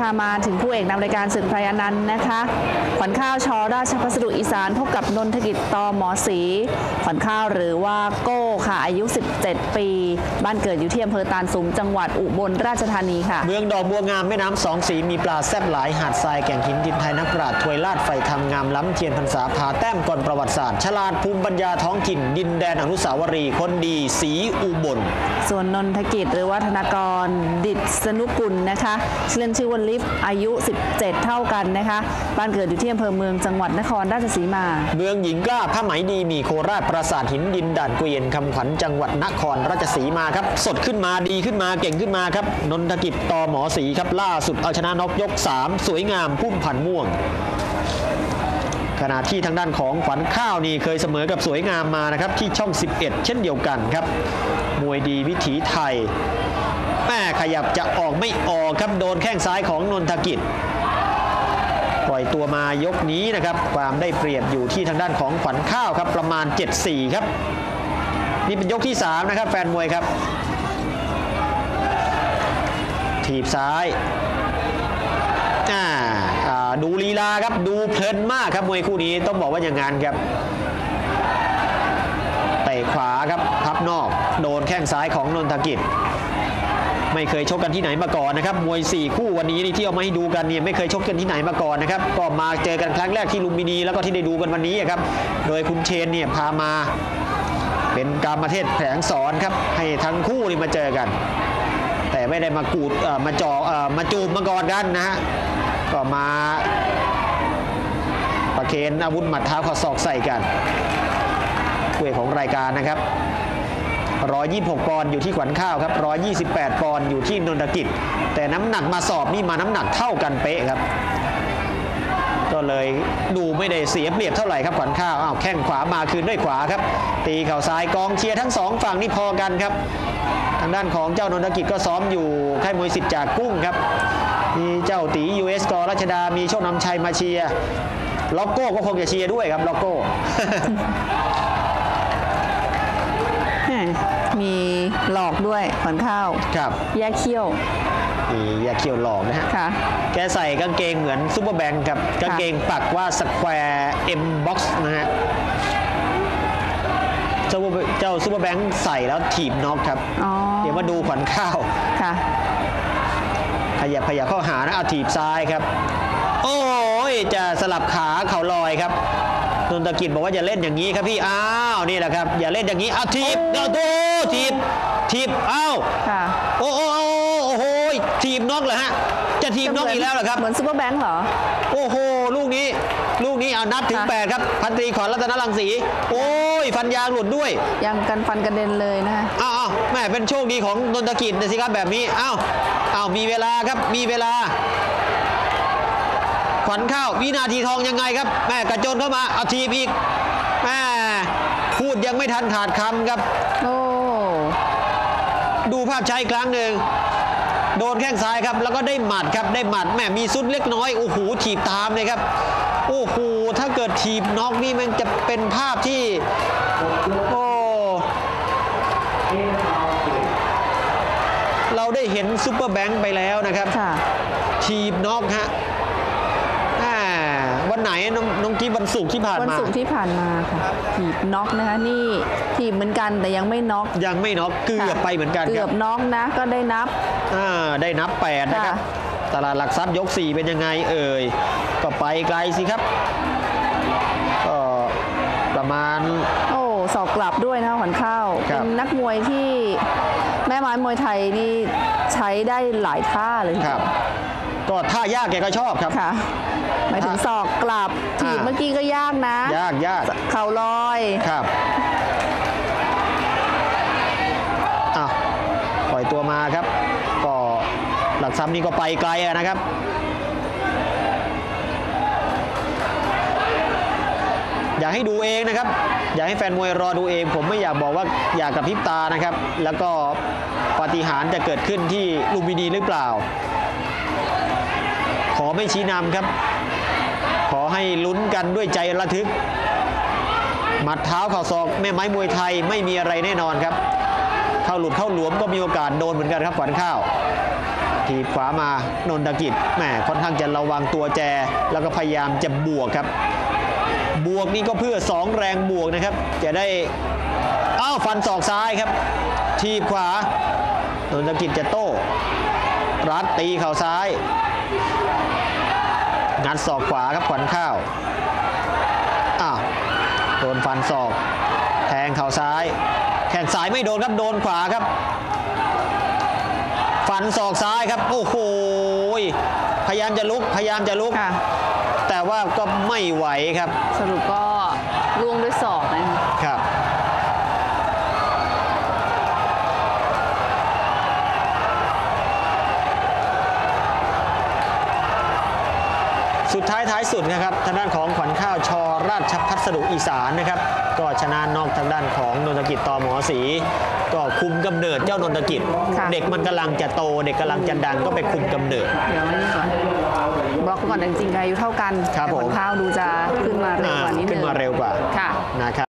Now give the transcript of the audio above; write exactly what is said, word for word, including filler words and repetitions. คามานถึงผู้เอกนำรายการศึกไพรอนันต์นะคะขวัญข้าวชอราชพัสดุอีสานพบกับนนทกิจตอหมอศรีขวัญข้าวหรือว่าโก้ค่ะอายุสิบเจ็ดปีบ้านเกิดอยู่ที่อำเภอตาลสุมจังหวัดอุบลราชธานีค่ะเมืองดอกบัวงามแม่น้ำสองสีมีปลาแซ่บหลายหาดทรายแก่งหินดินไทยนักปราชญ์ถวยลาดไฟทำงามล้ำเทียนพรรษาผาแต้มก่อนประวัติศาสตร์ฉลาดภูมิปัญญาท้องถิ่นดินแดนอนุสาวรีย์คนดีศรีอุบลส่วนนนทกิจหรือว่าธนากรดิษสนุกุลนะคะเล่นชื่อวันลิฟอายุสิบเจ็ดเท่ากันนะคะบ้านเกิดอยู่ที่อำเภอเมืองจังหวัดนครราชสีมาเมืองหญิงกล้าผ้าไหมดีมีโคราชปราสาทหินดินด่านเกวียนคำขวัญจังหวัดนครราชสีมาครับสดขึ้นมาดีขึ้นมาเก่งขึ้นมาครับนนทกิจตอหมอศรีครับล่าสุดเอาชนะน็อกยกสามสวยงามพุ่มพันม่วงขณะที่ทางด้านของขวัญข้าวนี่เคยเสมอกับสวยงามมานะครับที่ช่องสิบเอ็ดเช่นเดียวกันครับมวยดีวิถีไทยแม่ขยับจะออกไม่ออกครับโดนแข้งซ้ายของนนทกิจปล่อยตัวมายกนี้นะครับความได้เปรียบอยู่ที่ทางด้านของขวัญข้าวครับประมาณ เจ็ดสี่ ครับนี่เป็นยกที่สามนะครับแฟนมวยครับถีบซ้ายอ่าดูลีลาครับดูเพลินมากครับมวยคู่นี้ต้องบอกว่าอย่างงั้นครับเตะขวาครับพับนอกโดนแข้งซ้ายของนนทกิจไม่เคยชกกันที่ไหนมาก่อนนะครับมวยสี่คู่วันนี้นี่ที่เอามาให้ดูกันเนี่ยไม่เคยชกกันที่ไหนมาก่อนนะครับก็มาเจอกันครั้งแรกที่ลุมพินีแล้วก็ที่ได้ดูกันวันนี้ครับโดยคุณเชนเนี่ยพามาเป็นกรรมเทศแผงสอนครับให้ทั้งคู่นี่มาเจอกันแต่ไม่ได้มากูดมาจอมาจูบมาก่อนกันนะฮะก็มาประเคนอาวุธหมัดเท้าข้อศอกใส่กันคู่เอกของรายการนะครับหนึ่งร้อยยี่สิบหกปอนด์อยู่ที่ขวัญข้าวครับหนึ่งร้อยยี่สิบแปดปอนด์อยู่ที่นนทกิจแต่น้ำหนักมาสอบนี่มาน้ำหนักเท่ากันเป๊ะครับก็เลยดูไม่ได้เสียเปรียบเท่าไหร่ครับขวัญข้าวอ้าวแข้งขวามาคืนด้วยขวาครับตีเข่าซ้ายกองเชียร์ทั้งสองฝั่งนี่พอกันครับทางด้านของเจ้านนทกิจก็ซ้อมอยู่ค่ายมวยสิทธิ์จากกุ้งครับมีเจ้าตี ยู เอส ก.รัชดามีโชคนำชัยมาเชียร์ล็อกโก้ก็คงจะเชียร์ด้วยครับล็อกโก้มีหลอกด้วยขวัญข้าวครับแยกเขี้ยวมีแยกเขี้ยวหลอกนะฮะค่ะแกใส่กางเกงเหมือนซูเปอร์แบงค์กับกางเกงปักว่าสแควร์เอ็มบ็อกซ์นะฮะเจ้าเจ้าซูเปอร์แบงค์ใส่แล้วถีบน็อกครับเดี๋ยวมาดูขวัญข้าวค่ะขยับขยับเข้าหานะเอาถีบซ้ายครับโอ้ยจะสลับขาเข่าลอยครับนนทกิจบอกว่าอย่าเล่นอย่างนี้ครับพี่อ้าวนี่แหละครับอย่าเล่นอย่างนี้อ้าวถีบเดี๋ยวดูถีบถีบอ้าวโอ้โหโอ้โหถีบน็อกเหรอฮะจะถีบน็อกอีกแล้วเหรอครับเหมือนซูเปอร์แบงค์เหรอโอ้โหลูกนี้ลูกนี้เอานับถึงแปดครับพันตรีขวัญรัตนรังสีโอ้ยฟันยางหลุดด้วยยังกันฟันกระเด็นเลยนะฮะอ้าวแม่เป็นโชคดีของนนทกิจนะสิครับแบบนี้อ้าวอ้าวมีเวลาครับมีเวลาขวัญข้าววินาทีทองยังไงครับแม่กระโจนเข้ามาเอาทีอีกแม่พูดยังไม่ทันขาดคำครับโอ้ดูภาพช้าอีกครั้งหนึ่งโดนแข้งซ้ายครับแล้วก็ได้หมัดครับได้หมัดแม่มีซุดเล็กน้อยโอ้โหถีบตามเลยครับโอ้โหถ้าเกิดถีบน็อกนี่มันจะเป็นภาพที่โอ้เราได้เห็นซุปเปอร์แบงค์ไปแล้วนะครับถีบน็อกฮะวันไหนน้องน้องกีวันศุกร์ที่ผ่านมาวันศุกร์ที่ผ่านมาค่ะถีบน็อกนะคะนี่ถีบเหมือนกันแต่ยังไม่น็อกยังไม่น็อกเกือบไปเหมือนกันเกือบน็อกนะก็ได้นับอ่าได้นับแปดนะครับตลาดหลักทรัพย์ยกสี่เป็นยังไงเอ่ยก็ไปไกลสิครับก็ประมาณโอ้สอบกลับด้วยนะขวัญข้าวเป็นนักมวยที่แม่ไม้มวยไทยนี่ใช้ได้หลายท่าเลยครับก็ท่ายากแกก็ชอบครับหมายถึงศอกกลับถีบเมื่อกี้ก็ยากนะยากยากเข่าลอยครับอ่ะปล่อยตัวมาครับก็หลักซ้ำนี่ก็ไปไกลนะครับอยากให้ดูเองนะครับอยากให้แฟนมวยรอดูเองผมไม่อยากบอกว่าอยากกระพริบตานะครับแล้วก็ปาฏิหาริย์จะเกิดขึ้นที่ลุมพินีหรือเปล่าขอไม่ชี้นำครับขอให้ลุ้นกันด้วยใจระทึกหมัดเท้าเข่าศอกแม่ไม้มวยไทยไม่มีอะไรแน่นอนครับเข้าหลุดเข้าหลวมก็มีโอกาสโดนเหมือนกันครับขวัญข้าว ทีขวามานนทกิจแหมค่อนข้างจะระวังตัวแจแล้วก็พยายามจะบวกครับบวกนี่ก็เพื่อสองแรงบวกนะครับจะได้อ้าวฟันศอกซ้ายครับทีขวานนทกิจจะโต้รัดตีเข่าซ้ายงัดศอกขวาครับขวัญข้าวอ้าวโดนฟันศอกแทงเข่าซ้ายแขนซ้ายไม่โดนครับโดนขวาครับฟันศอกซ้ายครับโอ้โหพยายามจะลุกพยายามจะลุกแต่ว่าก็ไม่ไหวครับสรุปก็ล่วงด้วยศอกนะครับสุดท้ายท้ายสุดนะครับทางด้านของขวัญข้าวชอราชพัสดุอีสานนะครับก็ชนะนอกทางด้านของนนทกิจตอหมอศรีก็คุมกำเนิดเจ้านนทกิจเด็กมันกำลังจะโตเด็กกำลังจะดังก็ไปคุมกำเนิดบล็อกก่อนจริงๆอายุเท่ากันแต่ขวัญข้าวดูจะขึ้นมาเร็วกว่านิดนึงขึ้นมาเร็วกว่าค่ะนะครับ